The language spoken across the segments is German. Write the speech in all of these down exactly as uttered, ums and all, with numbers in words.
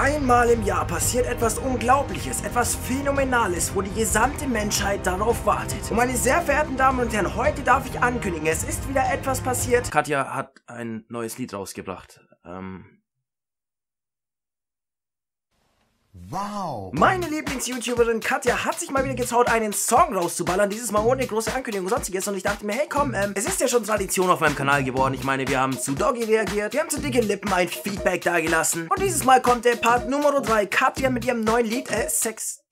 Einmal im Jahr passiert etwas Unglaubliches, etwas Phänomenales, wo die gesamte Menschheit darauf wartet. Und meine sehr verehrten Damen und Herren, heute darf ich ankündigen, es ist wieder etwas passiert. Katja hat ein neues Lied rausgebracht. Ähm... Wow! Meine Lieblings-YouTuberin Katja hat sich mal wieder getraut, einen Song rauszuballern, dieses Mal ohne große Ankündigung und sonstiges, und ich dachte mir, hey komm, ähm, es ist ja schon Tradition auf meinem Kanal geworden. Ich meine, wir haben zu Doggy reagiert, wir haben zu dicke Lippen ein Feedback dagelassen, und dieses Mal kommt der Part Nummer drei, Katja mit ihrem neuen Lied, äh, Sextape.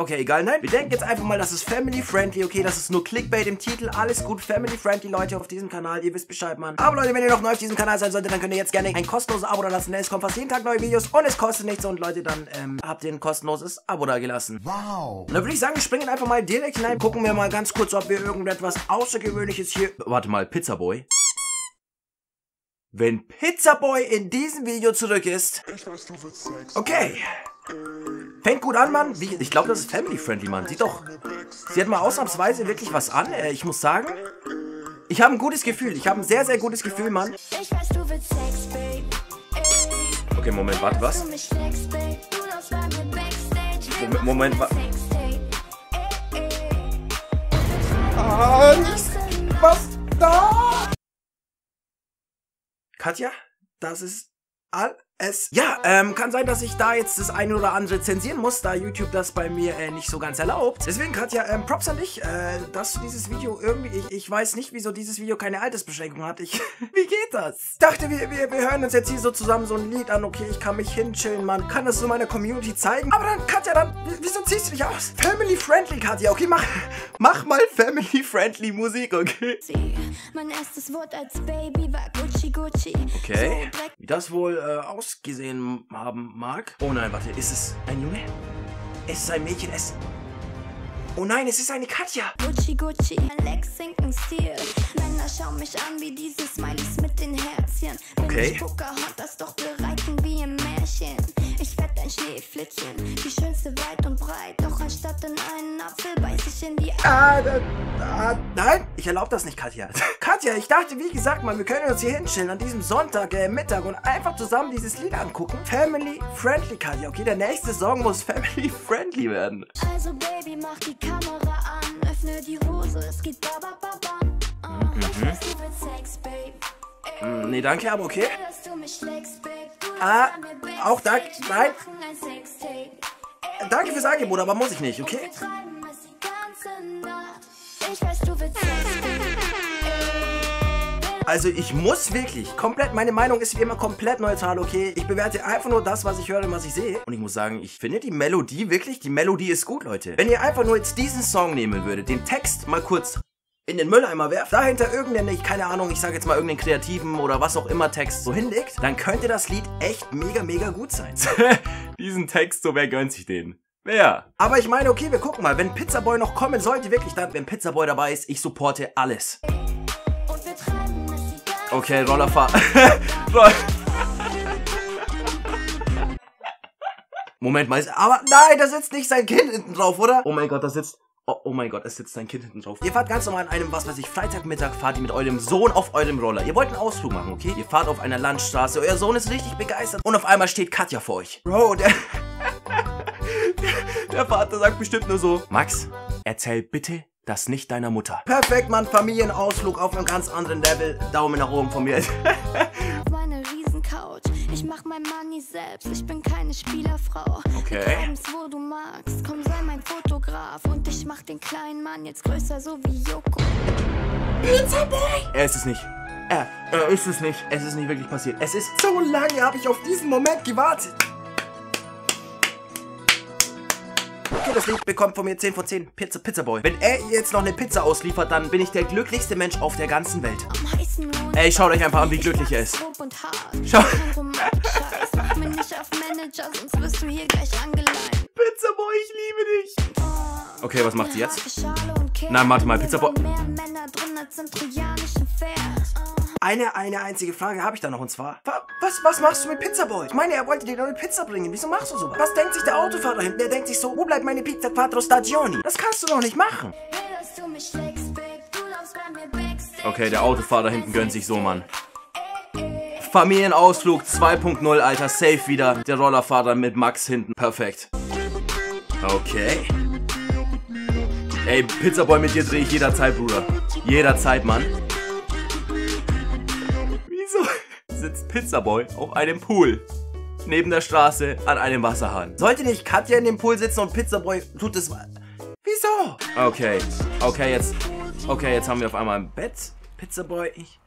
Okay, egal, nein. Wir denken jetzt einfach mal, das ist family-friendly, okay, das ist nur Clickbait im Titel, alles gut, family-friendly, Leute, auf diesem Kanal, ihr wisst Bescheid, Mann. Aber Leute, wenn ihr noch neu auf diesem Kanal sein solltet, dann könnt ihr jetzt gerne ein kostenloses Abo da lassen, es kommen fast jeden Tag neue Videos und es kostet nichts, und Leute, dann, ähm, habt ihr ein kostenloses Abo da gelassen. Wow. Und dann würde ich sagen, wir springen einfach mal direkt hinein, gucken wir mal ganz kurz, ob wir irgendetwas Außergewöhnliches hier... Warte mal, Pizza Boy? Wenn Pizza Boy in diesem Video zurück ist... Okay. Fängt gut an, Mann. Wie, ich glaube, das ist family-friendly, Mann. Sieht doch. Sie hat mal ausnahmsweise wirklich was an. Äh, ich muss sagen, ich habe ein gutes Gefühl. Ich habe ein sehr, sehr gutes Gefühl, Mann. Okay, Moment, warte, was? Moment, Moment, warte. Ah, was da? Katja, das ist... Alles. Ja, ähm, kann sein, dass ich da jetzt das eine oder andere zensieren muss, da YouTube das bei mir äh, nicht so ganz erlaubt. Deswegen, Katja, ähm, Props an dich, äh, dass du dieses Video irgendwie... Ich, ich weiß nicht, wieso dieses Video keine Altersbeschränkung hat. Ich... Wie geht das? Ich dachte, wir, wir, wir hören uns jetzt hier so zusammen so ein Lied an. Okay, ich kann mich hinchillen, Mann. Kann das so meiner Community zeigen? Aber dann, Katja, dann... Wieso ziehst du dich aus? Family-friendly, Katja. Okay, mach... Mach mal family-friendly Musik, okay? Mein erstes Wort als Baby war Gucci Gucci. Okay. Wie das wohl äh, ausgesehen haben mag. Oh nein, warte. Ist es ein Junge? Ist es ein Mädchen? Es... Oh nein, es ist eine Katja. Gucci Gucci, ein Lexington-Stil. Männer schauen mich an wie dieses Smileys mit den Herzchen. Okay. Ich gucke, hat das doch bereiten wie im Märchen. Ich werd ein Schneeflittchen, die schönste weit und breit. Doch anstatt in einen Apfel beiß ich in die... Ah, da, da, nein, ich erlaube das nicht, Katja. Katja, ich dachte, wie gesagt, mal, wir können uns hier hinstellen an diesem Sonntag, äh, Mittag und einfach zusammen dieses Lied angucken. Family-friendly, Katja. Okay, der nächste Song muss family-friendly werden. Also, Baby, mach die Kamera an, öffne die Hose, es geht ba-ba-ba-ba. Mhm. Nee, danke, aber okay. Ah, auch da, nein. Danke fürs Angebot, aber muss ich nicht, okay? Also ich muss wirklich, komplett, meine Meinung ist wie immer komplett neutral, okay? Ich bewerte einfach nur das, was ich höre und was ich sehe. Und ich muss sagen, ich finde die Melodie wirklich, die Melodie ist gut, Leute. Wenn ihr einfach nur jetzt diesen Song nehmen würdet, den Text mal kurz... in den Mülleimer werft, dahinter irgendeinen, ich keine Ahnung, ich sage jetzt mal irgendeinen kreativen oder was auch immer Text so hinlegt, dann könnte das Lied echt mega, mega gut sein. Diesen Text, so wer gönnt sich den? Wer? Aber ich meine, okay, wir gucken mal, wenn Pizza Boy noch kommen sollte, wirklich dann, wenn Pizza Boy dabei ist, ich supporte alles. Okay, Rollerfahr. Roll Moment mal, aber nein, da sitzt nicht sein Kind hinten drauf, oder? Oh mein Gott, da sitzt... Oh, oh mein Gott, es sitzt ein Kind hinten drauf. Ihr fahrt ganz normal an einem, was weiß ich, Freitagmittag, fahrt ihr mit eurem Sohn auf eurem Roller. Ihr wollt einen Ausflug machen, okay? Ihr fahrt auf einer Landstraße, euer Sohn ist richtig begeistert und auf einmal steht Katja vor euch. Bro, der... der Vater sagt bestimmt nur so, Max, erzähl bitte das nicht deiner Mutter. Perfekt, Mann, Familienausflug auf einem ganz anderen Level. Daumen nach oben von mir. Meine Riesencouch. Ich mach mein Money selbst, ich bin keine Spielerfrau. Okay. Ich komm's, wo du magst, komm, sei mein Fotograf. Und ich mach den kleinen Mann jetzt größer, so wie Joko. Pizza Boy! Er ist es nicht. Er, er ist es nicht. Es ist nicht wirklich passiert. Es ist so lange, habe ich auf diesen Moment gewartet. Okay, das Lied bekommt von mir zehn von zehn. Pizza, Pizza Boy. Wenn er jetzt noch eine Pizza ausliefert, dann bin ich der glücklichste Mensch auf der ganzen Welt. Ey, schaut euch einfach an, wie glücklich er ist. Schau. Pizza Boy, ich liebe dich. Okay, was macht sie jetzt? Nein, warte mal, Pizza Boy. Eine, eine einzige Frage habe ich da noch, und zwar, was, was machst du mit Pizza Boy? Ich meine, er wollte dir noch eine Pizza bringen, wieso machst du sowas? Was denkt sich der Autofahrer hinten? Der denkt sich so, wo bleibt meine Pizza Quattro Stagioni? Das kannst du doch nicht machen. Okay, der Autofahrer hinten gönnt sich so, Mann. Familienausflug zwei punkt null, Alter. Safe wieder. Der Rollerfahrer mit Max hinten. Perfekt. Okay. Ey, Pizza Boy, mit dir drehe ich jederzeit, Bruder. Jederzeit, Mann. Wieso sitzt Pizza Boy auf einem Pool? Neben der Straße an einem Wasserhahn. Sollte nicht Katja in dem Pool sitzen und Pizza Boy tut es... Wieso? Okay. Okay, jetzt... Okay, jetzt haben wir auf einmal ein Bett. Pizza Boy, ich...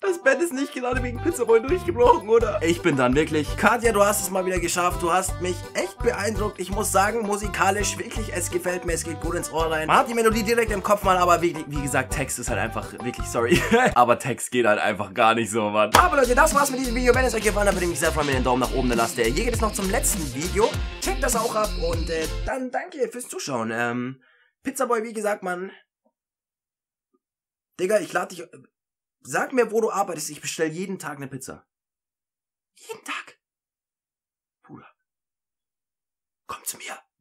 Das Bett ist nicht gerade wegen Pizza Boy durchgebrochen, oder? Ich bin dann wirklich... Katja, du hast es mal wieder geschafft. Du hast mich echt beeindruckt. Ich muss sagen, musikalisch wirklich, es gefällt mir. Es geht gut ins Ohr rein. Man hat die Melodie direkt im Kopf, Mann. Aber wie, wie gesagt, Text ist halt einfach... Wirklich, sorry. Aber Text geht halt einfach gar nicht so, Mann. Aber Leute, das war's mit diesem Video. Wenn es euch gefallen hat, würde ich mich sehr freuen, wenn ihr einen Daumen nach oben lasst. Hier geht es noch zum letzten Video. Checkt das auch ab. Und äh, dann danke fürs Zuschauen. Ähm, Pizza Boy, wie gesagt, Mann... Digga, ich lade dich... Sag mir, wo du arbeitest. Ich bestelle jeden Tag eine Pizza. Jeden Tag. Bruder. Komm zu mir.